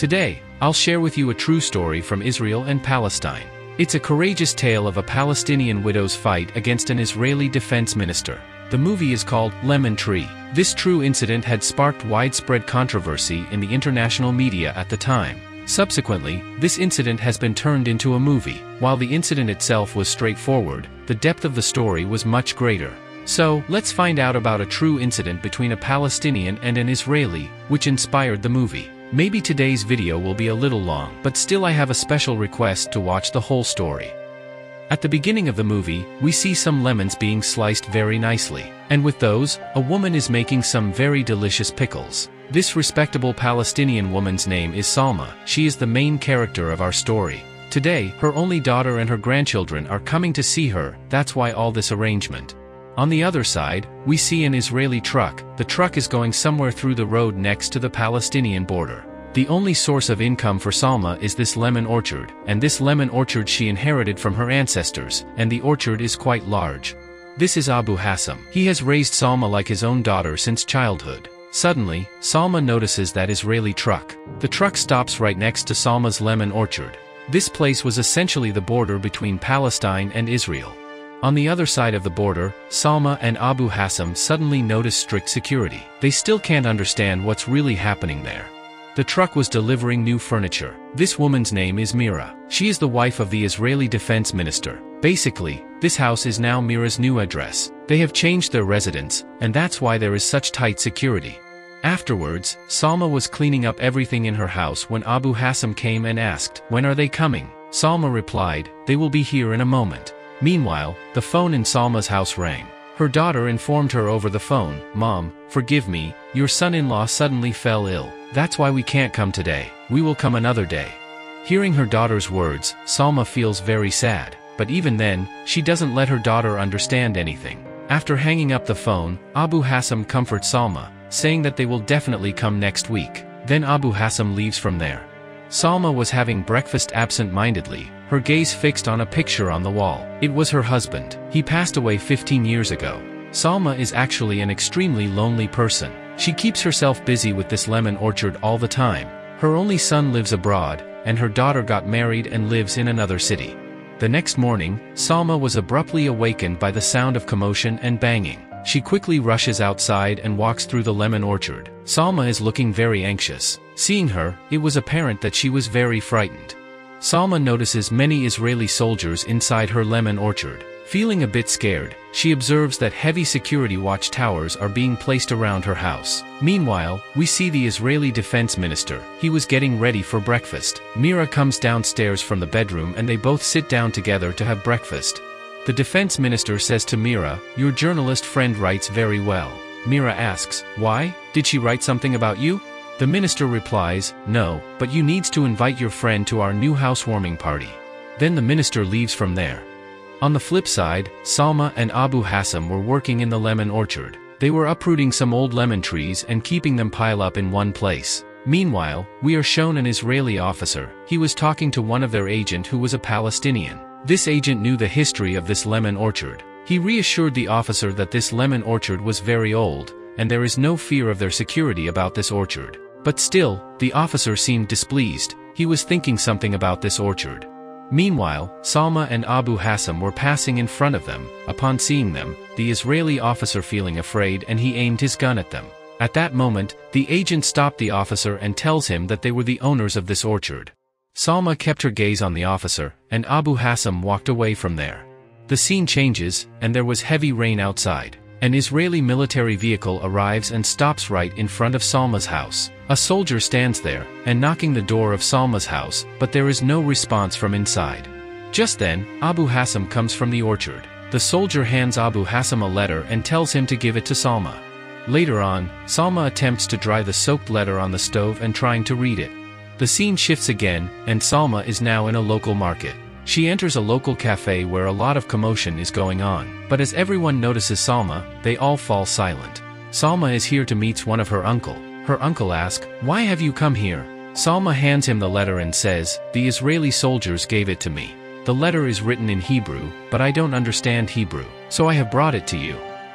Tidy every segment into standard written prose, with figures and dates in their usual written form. Today, I'll share with you a true story from Israel and Palestine. It's a courageous tale of a Palestinian widow's fight against an Israeli defense minister. The movie is called Lemon Tree. This true incident had sparked widespread controversy in the international media at the time. Subsequently, this incident has been turned into a movie. While the incident itself was straightforward, the depth of the story was much greater. So, let's find out about a true incident between a Palestinian and an Israeli, which inspired the movie. Maybe today's video will be a little long, but still I have a special request to watch the whole story. At the beginning of the movie, we see some lemons being sliced very nicely. And with those, a woman is making some very delicious pickles. This respectable Palestinian woman's name is Salma. She is the main character of our story. Today, her only daughter and her grandchildren are coming to see her, that's why all this arrangement. On the other side, we see an Israeli truck. The truck is going somewhere through the road next to the Palestinian border. The only source of income for Salma is this lemon orchard, and this lemon orchard she inherited from her ancestors, and the orchard is quite large. This is Abu Hassam. He has raised Salma like his own daughter since childhood. Suddenly, Salma notices that Israeli truck. The truck stops right next to Salma's lemon orchard. This place was essentially the border between Palestine and Israel. On the other side of the border, Salma and Abu Hassam suddenly notice strict security. They still can't understand what's really happening there. The truck was delivering new furniture. This woman's name is Mira. She is the wife of the Israeli defense minister. Basically, this house is now Mira's new address. They have changed their residence, and that's why there is such tight security. Afterwards, Salma was cleaning up everything in her house when Abu Hassam came and asked, "When are they coming?" Salma replied, "They will be here in a moment." Meanwhile, the phone in Salma's house rang. Her daughter informed her over the phone, "Mom, forgive me, your son-in-law suddenly fell ill. That's why we can't come today. We will come another day." Hearing her daughter's words, Salma feels very sad. But even then, she doesn't let her daughter understand anything. After hanging up the phone, Abu Hassam comforts Salma, saying that they will definitely come next week. Then Abu Hassam leaves from there. Salma was having breakfast absent-mindedly, her gaze fixed on a picture on the wall. It was her husband. He passed away 15 years ago. Salma is actually an extremely lonely person. She keeps herself busy with this lemon orchard all the time. Her only son lives abroad, and her daughter got married and lives in another city. The next morning, Salma was abruptly awakened by the sound of commotion and banging. She quickly rushes outside and walks through the lemon orchard. Salma is looking very anxious. Seeing her, it was apparent that she was very frightened. Salma notices many Israeli soldiers inside her lemon orchard. Feeling a bit scared, she observes that heavy security watchtowers are being placed around her house. Meanwhile, we see the Israeli defense minister. He was getting ready for breakfast. Mira comes downstairs from the bedroom and they both sit down together to have breakfast. The defense minister says to Mira, "Your journalist friend writes very well." Mira asks, "Why? Did she write something about you?" The minister replies, "No, but you needs to invite your friend to our new housewarming party." Then the minister leaves from there. On the flip side, Salma and Abu Hassam were working in the lemon orchard. They were uprooting some old lemon trees and keeping them pile up in one place. Meanwhile, we are shown an Israeli officer. He was talking to one of their agents who was a Palestinian. This agent knew the history of this lemon orchard. He reassured the officer that this lemon orchard was very old, and there is no fear of their security about this orchard. But still, the officer seemed displeased. He was thinking something about this orchard. Meanwhile, Salma and Abu Hassam were passing in front of them. Upon seeing them, the Israeli officer feeling afraid and he aimed his gun at them. At that moment, the agent stopped the officer and tells him that they were the owners of this orchard. Salma kept her gaze on the officer, and Abu Hassam walked away from there. The scene changes, and there was heavy rain outside. An Israeli military vehicle arrives and stops right in front of Salma's house. A soldier stands there, and knocking the door of Salma's house, but there is no response from inside. Just then, Abu Hassam comes from the orchard. The soldier hands Abu Hassam a letter and tells him to give it to Salma. Later on, Salma attempts to dry the soaked letter on the stove and trying to read it. The scene shifts again, and Salma is now in a local market. She enters a local cafe where a lot of commotion is going on. But as everyone notices Salma, they all fall silent. Salma is here to meet one of her uncle. Her uncle asks, "Why have you come here?" Salma hands him the letter and says, "The Israeli soldiers gave it to me. The letter is written in Hebrew, but I don't understand Hebrew, so I have brought it to you."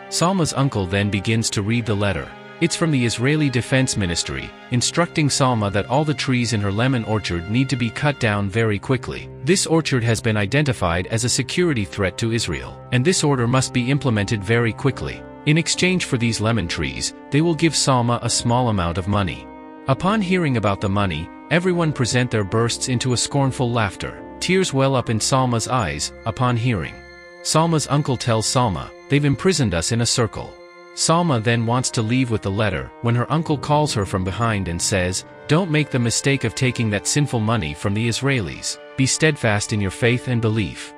Salma's uncle then begins to read the letter. It's from the Israeli Defense Ministry, instructing Salma that all the trees in her lemon orchard need to be cut down very quickly. This orchard has been identified as a security threat to Israel, and this order must be implemented very quickly. In exchange for these lemon trees, they will give Salma a small amount of money. Upon hearing about the money, everyone present their bursts into a scornful laughter. Tears well up in Salma's eyes, upon hearing. Salma's uncle tells Salma, "They've imprisoned us in a circle." Salma then wants to leave with the letter, when her uncle calls her from behind and says, "Don't make the mistake of taking that sinful money from the Israelis. Be steadfast in your faith and belief."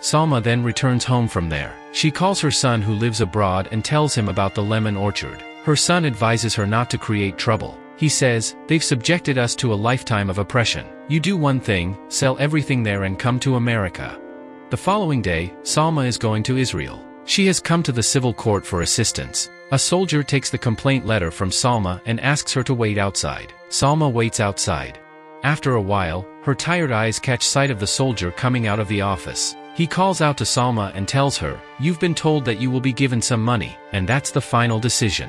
Salma then returns home from there. She calls her son who lives abroad and tells him about the lemon orchard. Her son advises her not to create trouble. He says, "They've subjected us to a lifetime of oppression. You do one thing, sell everything there and come to America." The following day, Salma is going to Israel. She has come to the civil court for assistance. A soldier takes the complaint letter from Salma and asks her to wait outside. Salma waits outside. After a while, her tired eyes catch sight of the soldier coming out of the office. He calls out to Salma and tells her, "You've been told that you will be given some money, and that's the final decision."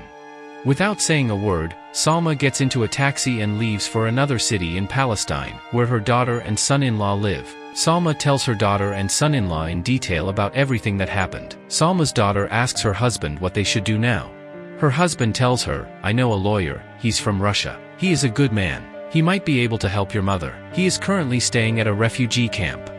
Without saying a word, Salma gets into a taxi and leaves for another city in Palestine, where her daughter and son-in-law live. Salma tells her daughter and son-in-law in detail about everything that happened. Salma's daughter asks her husband what they should do now. Her husband tells her, "I know a lawyer, he's from Russia. He is a good man. He might be able to help your mother. He is currently staying at a refugee camp."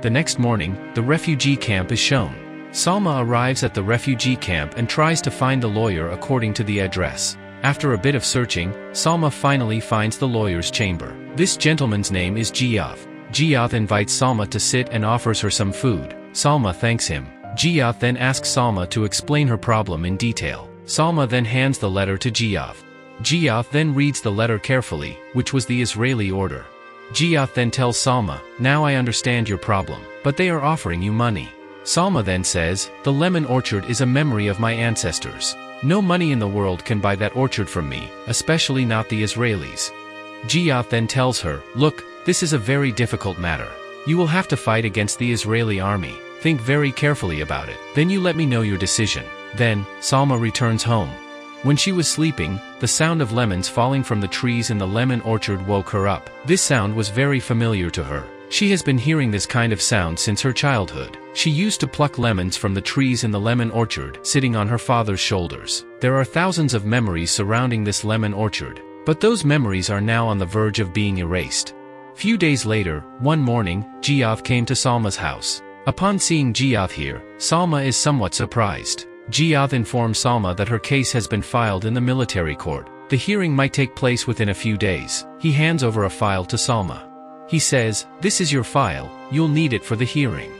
The next morning, the refugee camp is shown. Salma arrives at the refugee camp and tries to find the lawyer according to the address. After a bit of searching, Salma finally finds the lawyer's chamber. This gentleman's name is Ziad. Ziad invites Salma to sit and offers her some food. Salma thanks him. Ziad then asks Salma to explain her problem in detail. Salma then hands the letter to Ziad. Ziad then reads the letter carefully, which was the Israeli order. Ziad then tells Salma, "Now I understand your problem, but they are offering you money." Salma then says, "The lemon orchard is a memory of my ancestors. No money in the world can buy that orchard from me, especially not the Israelis." Ziad then tells her, "Look, this is a very difficult matter. You will have to fight against the Israeli army. Think very carefully about it. Then you let me know your decision." Then, Salma returns home. When she was sleeping, the sound of lemons falling from the trees in the lemon orchard woke her up. This sound was very familiar to her. She has been hearing this kind of sound since her childhood. She used to pluck lemons from the trees in the lemon orchard, sitting on her father's shoulders. There are thousands of memories surrounding this lemon orchard, but those memories are now on the verge of being erased. Few days later, one morning, Ziad came to Salma's house. Upon seeing Ziad here, Salma is somewhat surprised. Ziad informs Salma that her case has been filed in the military court. The hearing might take place within a few days. He hands over a file to Salma. He says, "This is your file, you'll need it for the hearing."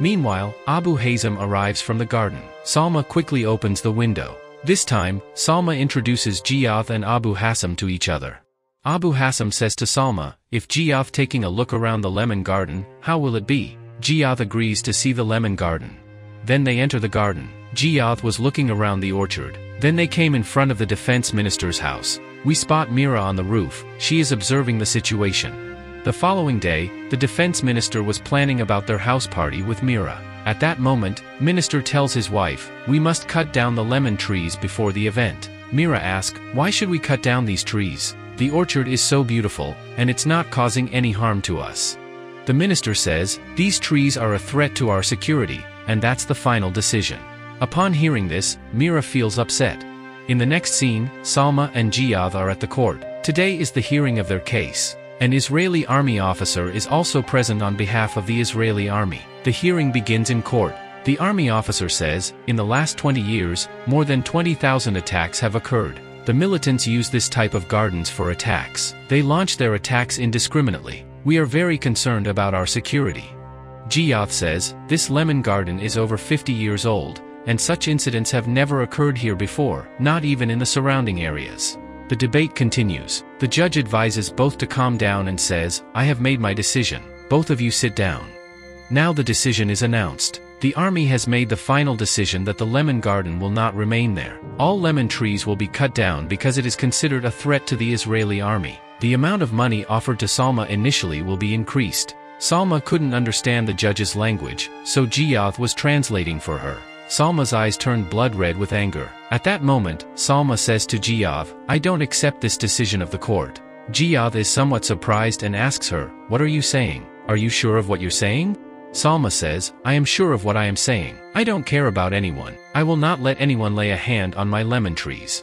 Meanwhile, Abu Hazem arrives from the garden. Salma quickly opens the window. This time, Salma introduces Ziad and Abu Hazem to each other. Abu Hazem says to Salma, "If Ziad taking a look around the lemon garden, how will it be?" Ziad agrees to see the lemon garden. Then they enter the garden. Ziad was looking around the orchard. Then they came in front of the defense minister's house. We spot Mira on the roof. She is observing the situation. The following day, the defense minister was planning about their house party with Mira. At that moment, minister tells his wife, "We must cut down the lemon trees before the event." Mira asks, "Why should we cut down these trees? The orchard is so beautiful, and it's not causing any harm to us." The minister says, "These trees are a threat to our security, and that's the final decision." Upon hearing this, Mira feels upset. In the next scene, Salma and Ziad are at the court. Today is the hearing of their case. An Israeli army officer is also present on behalf of the Israeli army. The hearing begins in court. The army officer says, "In the last 20 years, more than 20,000 attacks have occurred. The militants use this type of gardens for attacks. They launch their attacks indiscriminately. We are very concerned about our security." Ziad says, "This lemon garden is over 50 years old, and such incidents have never occurred here before, not even in the surrounding areas." The debate continues. The judge advises both to calm down and says, "I have made my decision. Both of you sit down." Now the decision is announced. The army has made the final decision that the lemon garden will not remain there. All lemon trees will be cut down because it is considered a threat to the Israeli army. The amount of money offered to Salma initially will be increased. Salma couldn't understand the judge's language, so Ziad was translating for her. Salma's eyes turned blood red with anger. At that moment, Salma says to Ziad, "I don't accept this decision of the court." Ziad is somewhat surprised and asks her, "What are you saying? Are you sure of what you're saying?" Salma says, "I am sure of what I am saying. I don't care about anyone. I will not let anyone lay a hand on my lemon trees."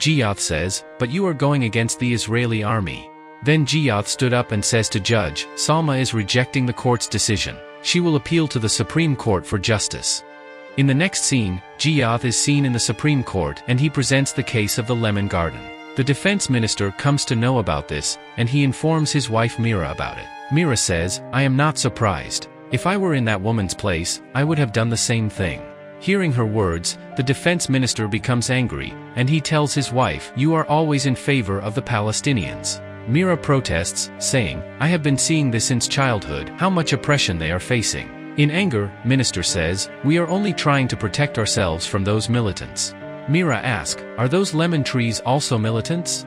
Ziad says, "But you are going against the Israeli army." Then Ziad stood up and says to Judge, "Salma is rejecting the court's decision. She will appeal to the Supreme Court for justice." In the next scene, Ziad is seen in the Supreme Court and he presents the case of the lemon garden. The defense minister comes to know about this, and he informs his wife Mira about it. Mira says, "I am not surprised. If I were in that woman's place, I would have done the same thing." Hearing her words, the defense minister becomes angry, and he tells his wife, "You are always in favor of the Palestinians." Mira protests, saying, "I have been seeing this since childhood, how much oppression they are facing." In anger, minister says, "We are only trying to protect ourselves from those militants." Mira asks, "Are those lemon trees also militants?"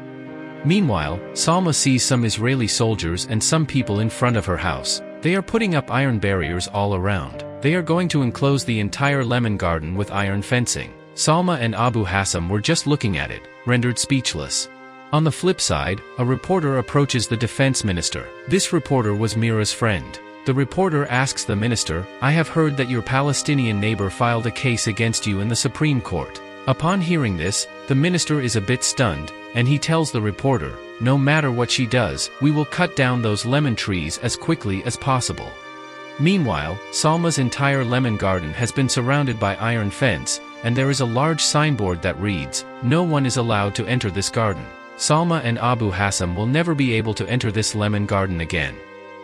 Meanwhile, Salma sees some Israeli soldiers and some people in front of her house. They are putting up iron barriers all around. They are going to enclose the entire lemon garden with iron fencing. Salma and Abu Hassam were just looking at it, rendered speechless. On the flip side, a reporter approaches the defense minister. This reporter was Mira's friend. The reporter asks the minister, "I have heard that your Palestinian neighbor filed a case against you in the Supreme Court." Upon hearing this, the minister is a bit stunned, and he tells the reporter, "No matter what she does, we will cut down those lemon trees as quickly as possible." Meanwhile, Salma's entire lemon garden has been surrounded by iron fence, and there is a large signboard that reads, "No one is allowed to enter this garden." Salma and Abu Hassam will never be able to enter this lemon garden again.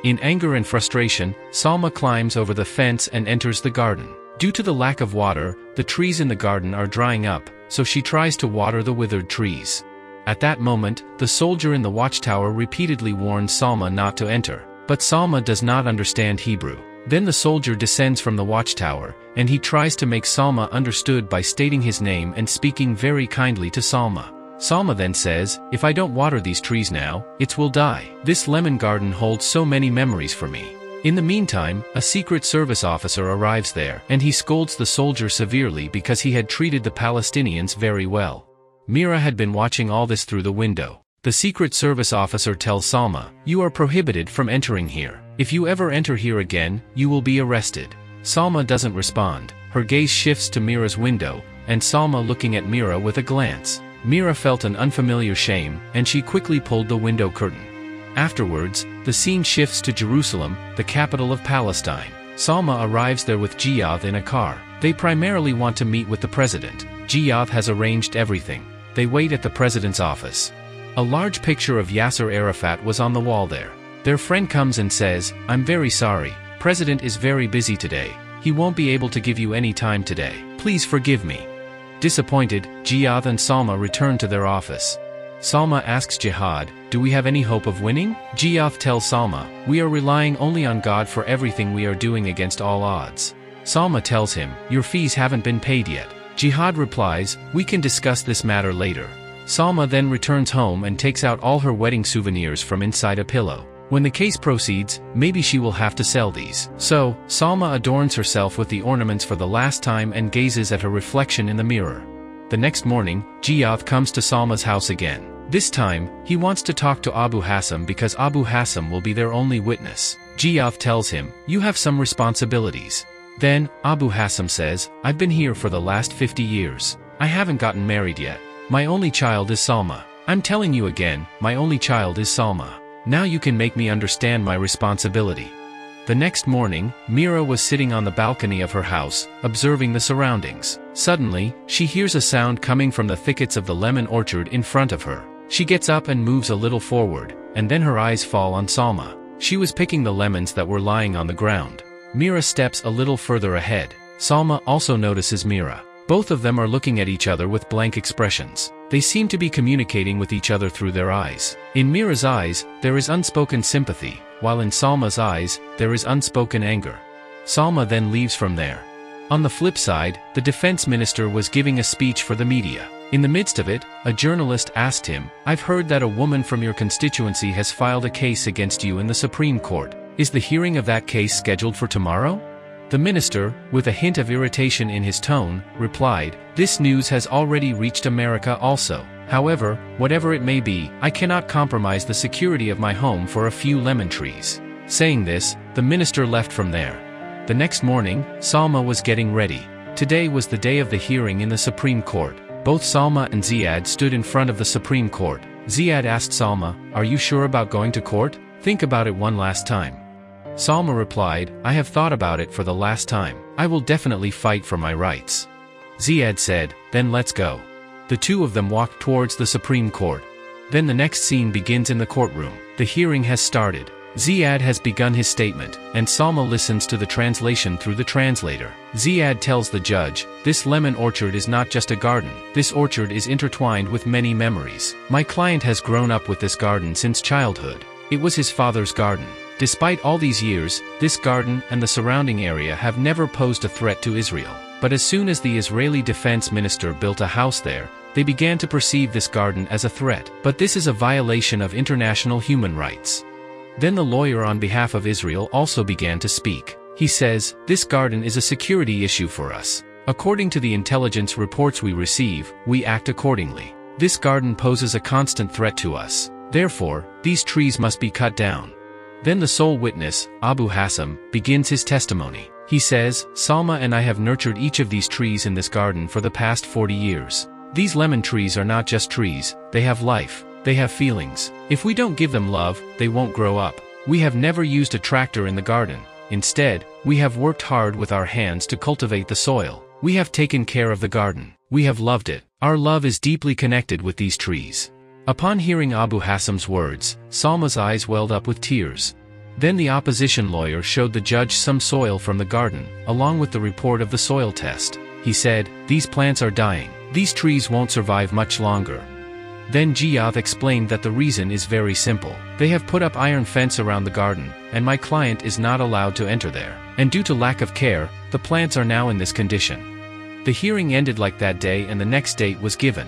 In anger and frustration, Salma climbs over the fence and enters the garden. Due to the lack of water, the trees in the garden are drying up, so she tries to water the withered trees. At that moment, the soldier in the watchtower repeatedly warns Salma not to enter. But Salma does not understand Hebrew. Then the soldier descends from the watchtower, and he tries to make Salma understood by stating his name and speaking very kindly to Salma. Salma then says, "If I don't water these trees now, it will die. This lemon garden holds so many memories for me." In the meantime, a Secret Service officer arrives there, and he scolds the soldier severely because he had treated the Palestinians very well. Mira had been watching all this through the window. The Secret Service officer tells Salma, "You are prohibited from entering here. If you ever enter here again, you will be arrested." Salma doesn't respond. Her gaze shifts to Mira's window, and Salma looking at Mira with a glance. Mira felt an unfamiliar shame, and she quickly pulled the window curtain. Afterwards, the scene shifts to Jerusalem, the capital of Palestine. Salma arrives there with Ziad in a car. They primarily want to meet with the president. Ziad has arranged everything. They wait at the president's office. A large picture of Yasser Arafat was on the wall there. Their friend comes and says, "I'm very sorry. President is very busy today. He won't be able to give you any time today. Please forgive me." Disappointed, Ziad and Salma return to their office. Salma asks Ziad, "Do we have any hope of winning?" Ziad tells Salma, "We are relying only on God for everything we are doing against all odds." Salma tells him, "Your fees haven't been paid yet." Ziad replies, "We can discuss this matter later." Salma then returns home and takes out all her wedding souvenirs from inside a pillow. When the case proceeds, maybe she will have to sell these. So, Salma adorns herself with the ornaments for the last time and gazes at her reflection in the mirror. The next morning, Ziad comes to Salma's house again. This time, he wants to talk to Abu Hassam because Abu Hassam will be their only witness. Ziad tells him, "You have some responsibilities." Then, Abu Hassam says, "I've been here for the last 50 years. I haven't gotten married yet. My only child is Salma. I'm telling you again, my only child is Salma. Now you can make me understand my responsibility." The next morning, Mira was sitting on the balcony of her house, observing the surroundings. Suddenly, she hears a sound coming from the thickets of the lemon orchard in front of her. She gets up and moves a little forward, and then her eyes fall on Salma. She was picking the lemons that were lying on the ground. Mira steps a little further ahead. Salma also notices Mira. Both of them are looking at each other with blank expressions. They seem to be communicating with each other through their eyes. In Mira's eyes, there is unspoken sympathy, while in Salma's eyes, there is unspoken anger. Salma then leaves from there. On the flip side, the defense minister was giving a speech for the media. In the midst of it, a journalist asked him, "I've heard that a woman from your constituency has filed a case against you in the Supreme Court. Is the hearing of that case scheduled for tomorrow?" The minister, with a hint of irritation in his tone, replied, "This news has already reached America also. However, whatever it may be, I cannot compromise the security of my home for a few lemon trees." Saying this, the minister left from there. The next morning, Salma was getting ready. Today was the day of the hearing in the Supreme Court. Both Salma and Ziad stood in front of the Supreme Court. Ziad asked Salma, "Are you sure about going to court? Think about it one last time." Salma replied, "I have thought about it for the last time. I will definitely fight for my rights." Ziad said, "Then let's go." The two of them walked towards the Supreme Court. Then the next scene begins in the courtroom. The hearing has started. Ziad has begun his statement, and Salma listens to the translation through the translator. Ziad tells the judge, "This lemon orchard is not just a garden. This orchard is intertwined with many memories. My client has grown up with this garden since childhood. It was his father's garden. Despite all these years, this garden and the surrounding area have never posed a threat to Israel. But as soon as the Israeli defense minister built a house there, they began to perceive this garden as a threat. But this is a violation of international human rights." Then the lawyer on behalf of Israel also began to speak. He says, "This garden is a security issue for us. According to the intelligence reports we receive, we act accordingly. This garden poses a constant threat to us. Therefore, these trees must be cut down." Then the sole witness, Abu Hassam, begins his testimony. He says, "Salma and I have nurtured each of these trees in this garden for the past 40 years. These lemon trees are not just trees, they have life, they have feelings. If we don't give them love, they won't grow up. We have never used a tractor in the garden. Instead, we have worked hard with our hands to cultivate the soil. We have taken care of the garden. We have loved it. Our love is deeply connected with these trees." Upon hearing Abu Hassam's words, Salma's eyes welled up with tears. Then the opposition lawyer showed the judge some soil from the garden, along with the report of the soil test. He said, "These plants are dying. These trees won't survive much longer." Then Ziad explained that the reason is very simple. "They have put up iron fence around the garden, and my client is not allowed to enter there. And due to lack of care, the plants are now in this condition." The hearing ended like that day, and the next date was given.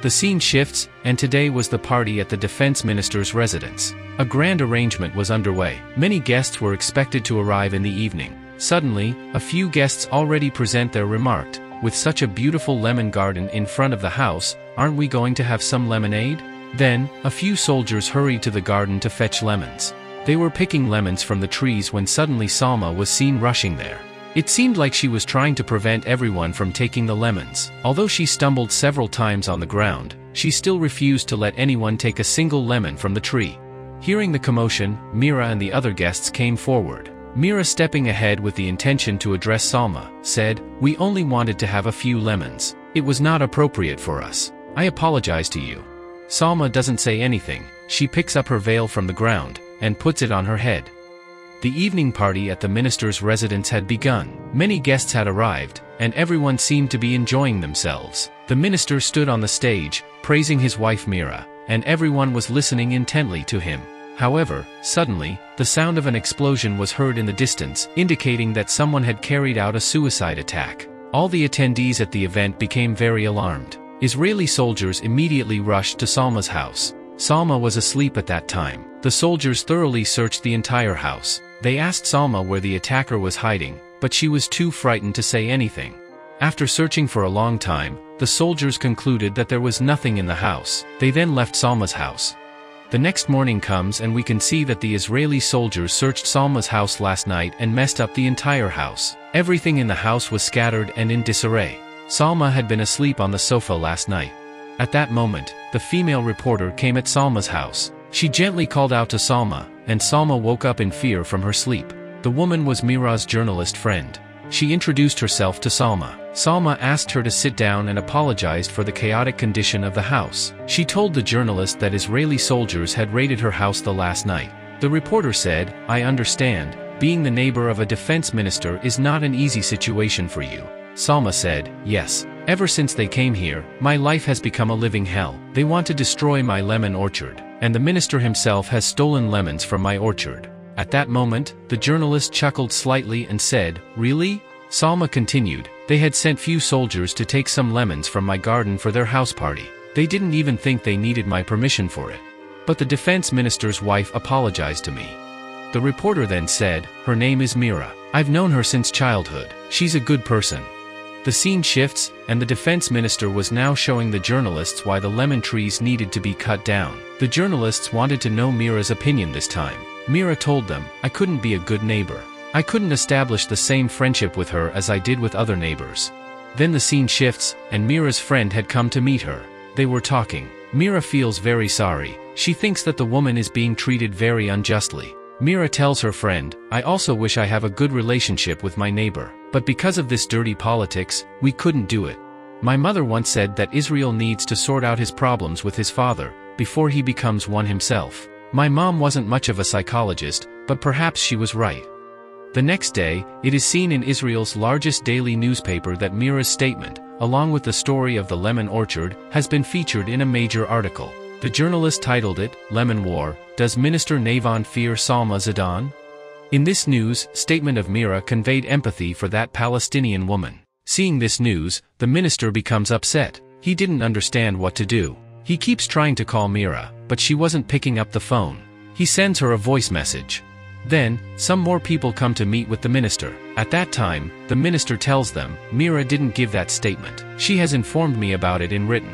The scene shifts, and today was the party at the defense minister's residence. A grand arrangement was underway. Many guests were expected to arrive in the evening. Suddenly, a few guests already present their remark, "With such a beautiful lemon garden in front of the house, aren't we going to have some lemonade?" Then, a few soldiers hurried to the garden to fetch lemons. They were picking lemons from the trees when suddenly Salma was seen rushing there. It seemed like she was trying to prevent everyone from taking the lemons. Although she stumbled several times on the ground, she still refused to let anyone take a single lemon from the tree. Hearing the commotion, Mira and the other guests came forward. Mira, stepping ahead with the intention to address Salma, said, "We only wanted to have a few lemons. It was not appropriate for us. I apologize to you." Salma doesn't say anything. She picks up her veil from the ground and puts it on her head. The evening party at the minister's residence had begun. Many guests had arrived, and everyone seemed to be enjoying themselves. The minister stood on the stage, praising his wife Mira, and everyone was listening intently to him. However, suddenly, the sound of an explosion was heard in the distance, indicating that someone had carried out a suicide attack. All the attendees at the event became very alarmed. Israeli soldiers immediately rushed to Salma's house. Salma was asleep at that time. The soldiers thoroughly searched the entire house. They asked Salma where the attacker was hiding, but she was too frightened to say anything. After searching for a long time, the soldiers concluded that there was nothing in the house. They then left Salma's house. The next morning comes, and we can see that the Israeli soldiers searched Salma's house last night and messed up the entire house. Everything in the house was scattered and in disarray. Salma had been asleep on the sofa last night. At that moment, the female reporter came at Salma's house. She gently called out to Salma, and Salma woke up in fear from her sleep. The woman was Mira's journalist friend. She introduced herself to Salma. Salma asked her to sit down and apologized for the chaotic condition of the house. She told the journalist that Israeli soldiers had raided her house the last night. The reporter said, "I understand, being the neighbor of a defense minister is not an easy situation for you." Salma said, "Yes. Ever since they came here, my life has become a living hell. They want to destroy my lemon orchard, and the minister himself has stolen lemons from my orchard." At that moment, the journalist chuckled slightly and said, "Really?" Salma continued, "They had sent few soldiers to take some lemons from my garden for their house party. They didn't even think they needed my permission for it. But the defense minister's wife apologized to me." The reporter then said, "Her name is Mira. I've known her since childhood. She's a good person." The scene shifts, and the defense minister was now showing the journalists why the lemon trees needed to be cut down. The journalists wanted to know Mira's opinion this time. Mira told them, "I couldn't be a good neighbor. I couldn't establish the same friendship with her as I did with other neighbors." Then the scene shifts, and Mira's friend had come to meet her. They were talking. Mira feels very sorry. She thinks that the woman is being treated very unjustly. Mira tells her friend, "I also wish I have a good relationship with my neighbor. But because of this dirty politics, we couldn't do it. My mother once said that Israel needs to sort out his problems with his father, before he becomes one himself. My mom wasn't much of a psychologist, but perhaps she was right." The next day, it is seen in Israel's largest daily newspaper that Mira's statement, along with the story of the lemon orchard, has been featured in a major article. The journalist titled it, "Lemon War, Does Minister Navon Fear Salma Zidane?" In this news, statement of Mira conveyed empathy for that Palestinian woman. Seeing this news, the minister becomes upset. He didn't understand what to do. He keeps trying to call Mira, but she wasn't picking up the phone. He sends her a voice message. Then, some more people come to meet with the minister. At that time, the minister tells them, "Mira didn't give that statement. She has informed me about it in written."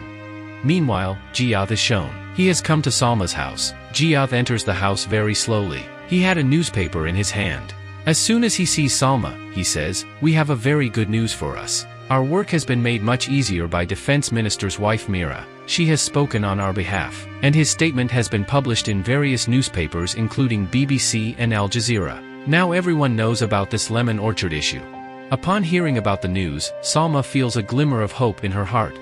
Meanwhile, Ziad is shown. He has come to Salma's house. Ziad enters the house very slowly. He had a newspaper in his hand. As soon as he sees Salma, he says, "We have a very good news for us. Our work has been made much easier by Defense Minister's wife Mira. She has spoken on our behalf." And his statement has been published in various newspapers including BBC and Al Jazeera. Now everyone knows about this lemon orchard issue. Upon hearing about the news, Salma feels a glimmer of hope in her heart.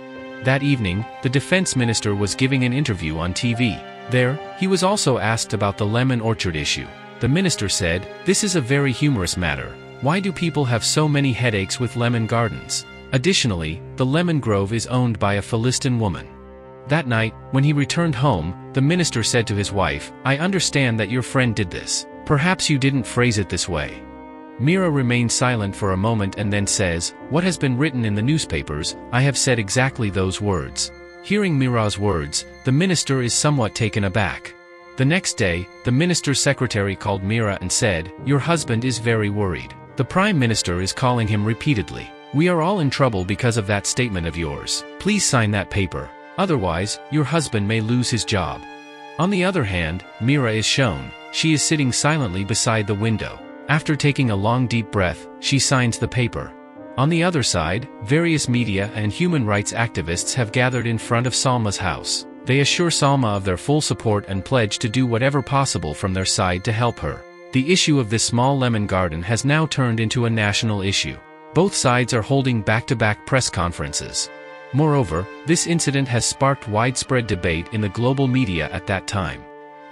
That evening, the Defense Minister was giving an interview on TV. There, he was also asked about the lemon orchard issue. The minister said, "This is a very humorous matter. Why do people have so many headaches with lemon gardens?" Additionally, the lemon grove is owned by a Philistine woman. That night, when he returned home, the minister said to his wife, "I understand that your friend did this. Perhaps you didn't phrase it this way." Mira remains silent for a moment and then says, "What has been written in the newspapers, I have said exactly those words." Hearing Mira's words, the minister is somewhat taken aback. The next day, the minister's secretary called Mira and said, "Your husband is very worried. The prime minister is calling him repeatedly. We are all in trouble because of that statement of yours. Please sign that paper. Otherwise, your husband may lose his job." On the other hand, Mira is shown. She is sitting silently beside the window. After taking a long deep breath, she signs the paper. On the other side, various media and human rights activists have gathered in front of Salma's house. They assure Salma of their full support and pledge to do whatever possible from their side to help her. The issue of this small lemon garden has now turned into a national issue. Both sides are holding back-to-back press conferences. Moreover, this incident has sparked widespread debate in the global media at that time.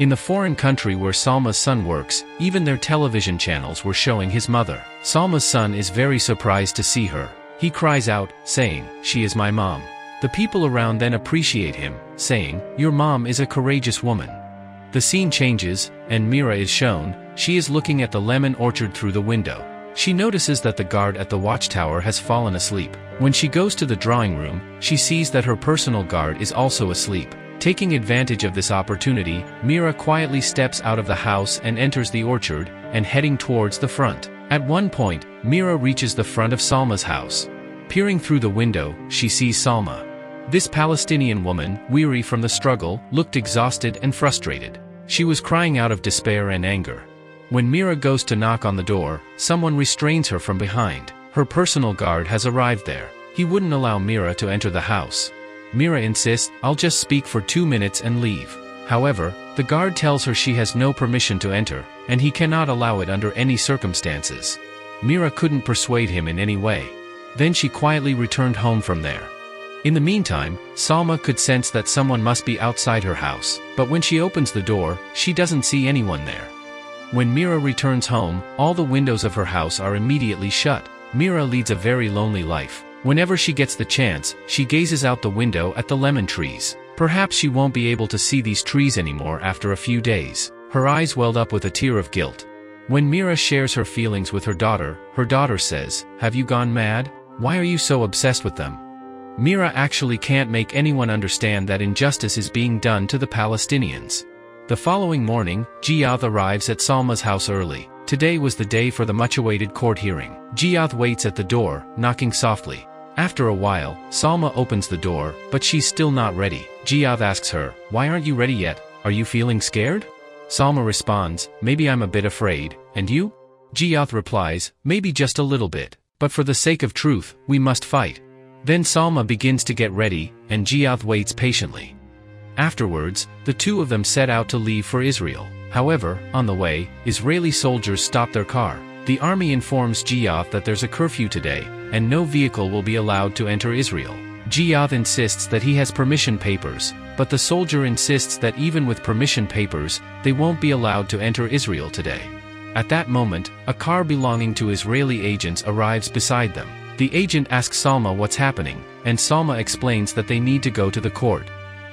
In the foreign country where Salma's son works, even their television channels were showing his mother. Salma's son is very surprised to see her. He cries out, saying, "She is my mom." The people around then appreciate him, saying, "Your mom is a courageous woman." The scene changes, and Mira is shown. She is looking at the lemon orchard through the window. She notices that the guard at the watchtower has fallen asleep. When she goes to the drawing room, she sees that her personal guard is also asleep. Taking advantage of this opportunity, Mira quietly steps out of the house and enters the orchard, and heading towards the front. At one point, Mira reaches the front of Salma's house. Peering through the window, she sees Salma. This Palestinian woman, weary from the struggle, looked exhausted and frustrated. She was crying out of despair and anger. When Mira goes to knock on the door, someone restrains her from behind. Her personal guard has arrived there. He wouldn't allow Mira to enter the house. Mira insists, "I'll just speak for 2 minutes and leave." However, the guard tells her she has no permission to enter, and he cannot allow it under any circumstances. Mira couldn't persuade him in any way. Then she quietly returned home from there. In the meantime, Salma could sense that someone must be outside her house, but when she opens the door, she doesn't see anyone there. When Mira returns home, all the windows of her house are immediately shut. Mira leads a very lonely life. Whenever she gets the chance, she gazes out the window at the lemon trees. Perhaps she won't be able to see these trees anymore after a few days. Her eyes welled up with a tear of guilt. When Mira shares her feelings with her daughter says, "Have you gone mad? Why are you so obsessed with them?" Mira actually can't make anyone understand that injustice is being done to the Palestinians. The following morning, Ziad arrives at Salma's house early. Today was the day for the much-awaited court hearing. Ziad waits at the door, knocking softly. After a while, Salma opens the door, but she's still not ready. Ziad asks her, "Why aren't you ready yet? Are you feeling scared?" Salma responds, "Maybe I'm a bit afraid, and you?" Ziad replies, "Maybe just a little bit. But for the sake of truth, we must fight." Then Salma begins to get ready, and Ziad waits patiently. Afterwards, the two of them set out to leave for Israel. However, on the way, Israeli soldiers stop their car. The army informs Ziad that there's a curfew today, and no vehicle will be allowed to enter Israel. Ziad insists that he has permission papers, but the soldier insists that even with permission papers, they won't be allowed to enter Israel today. At that moment, a car belonging to Israeli agents arrives beside them. The agent asks Salma what's happening, and Salma explains that they need to go to the court.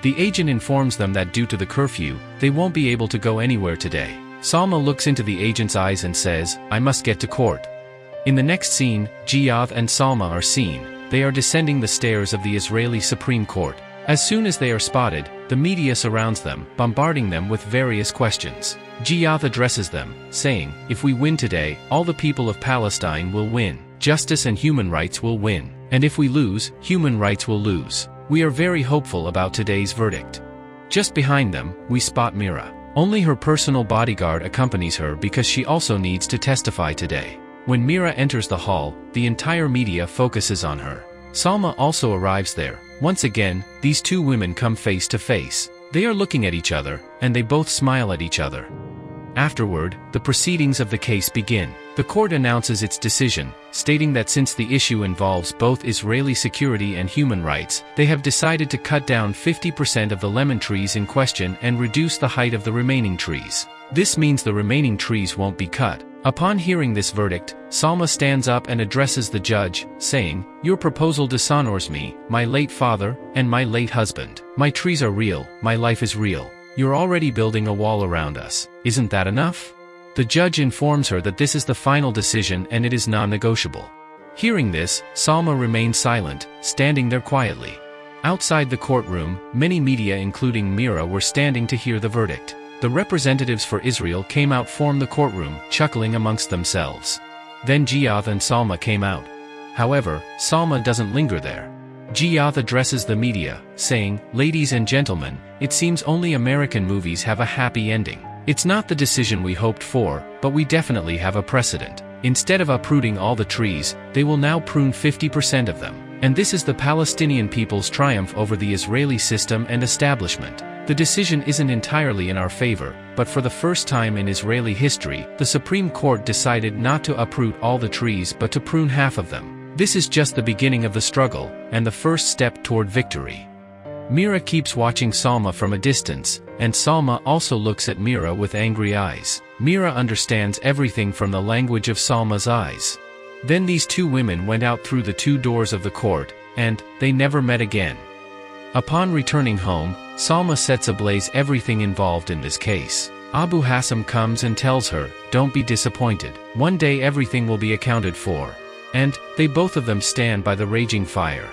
The agent informs them that due to the curfew, they won't be able to go anywhere today. Salma looks into the agent's eyes and says, "I must get to court." In the next scene, Ziad and Salma are seen. They are descending the stairs of the Israeli Supreme Court. As soon as they are spotted, the media surrounds them, bombarding them with various questions. Ziad addresses them, saying, "If we win today, all the people of Palestine will win. Justice and human rights will win. And if we lose, human rights will lose. We are very hopeful about today's verdict." Just behind them, we spot Mira. Only her personal bodyguard accompanies her because she also needs to testify today. When Mira enters the hall, the entire media focuses on her. Salma also arrives there. Once again, these two women come face to face. They are looking at each other, and they both smile at each other. Afterward, the proceedings of the case begin. The court announces its decision, stating that since the issue involves both Israeli security and human rights, they have decided to cut down 50% of the lemon trees in question and reduce the height of the remaining trees. This means the remaining trees won't be cut. Upon hearing this verdict, Salma stands up and addresses the judge, saying, "Your proposal dishonors me, my late father, and my late husband. My trees are real, my life is real. You're already building a wall around us. Isn't that enough?" The judge informs her that this is the final decision and it is non-negotiable. Hearing this, Salma remains silent, standing there quietly. Outside the courtroom, many media including Mira were standing to hear the verdict. The representatives for Israel came out from the courtroom, chuckling amongst themselves. Then Ziad and Salma came out. However, Salma doesn't linger there. Ziad addresses the media, saying, "Ladies and gentlemen, it seems only American movies have a happy ending. It's not the decision we hoped for, but we definitely have a precedent. Instead of uprooting all the trees, they will now prune 50% of them. And this is the Palestinian people's triumph over the Israeli system and establishment. The decision isn't entirely in our favor, but for the first time in Israeli history, the Supreme Court decided not to uproot all the trees but to prune half of them. This is just the beginning of the struggle, and the first step toward victory." Mira keeps watching Salma from a distance, and Salma also looks at Mira with angry eyes. Mira understands everything from the language of Salma's eyes. Then these two women went out through the two doors of the court, and they never met again. Upon returning home, Salma sets ablaze everything involved in this case. Abu Hassam comes and tells her, "Don't be disappointed. One day everything will be accounted for." And they both of them stand by the raging fire.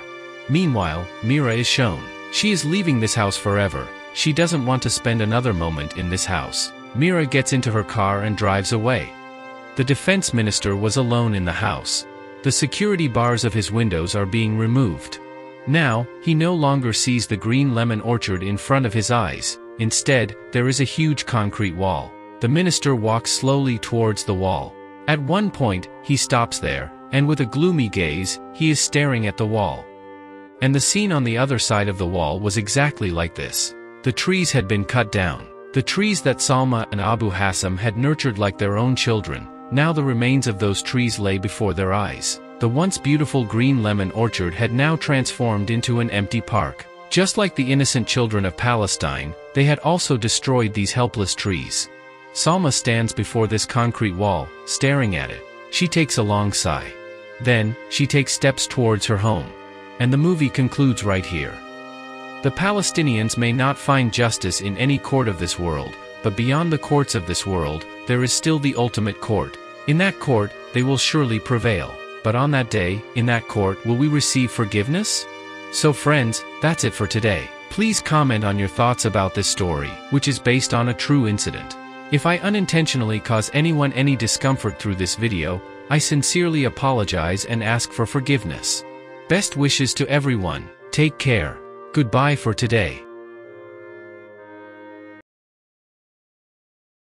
Meanwhile, Mira is shown. She is leaving this house forever. She doesn't want to spend another moment in this house. Mira gets into her car and drives away. The defense minister was alone in the house. The security bars of his windows are being removed. Now, he no longer sees the green lemon orchard in front of his eyes. Instead, there is a huge concrete wall. The minister walks slowly towards the wall. At one point, he stops there, and with a gloomy gaze, he is staring at the wall. And the scene on the other side of the wall was exactly like this. The trees had been cut down. The trees that Salma and Abu Hassam had nurtured like their own children, now the remains of those trees lay before their eyes. The once beautiful green lemon orchard had now transformed into an empty park. Just like the innocent children of Palestine, they had also destroyed these helpless trees. Salma stands before this concrete wall, staring at it. She takes a long sigh. Then, she takes steps towards her home. And the movie concludes right here. The Palestinians may not find justice in any court of this world, but beyond the courts of this world, there is still the ultimate court. In that court, they will surely prevail. But on that day, in that court, will we receive forgiveness? So friends, that's it for today. Please comment on your thoughts about this story, which is based on a true incident. If I unintentionally cause anyone any discomfort through this video, I sincerely apologize and ask for forgiveness. Best wishes to everyone. Take care. Goodbye for today.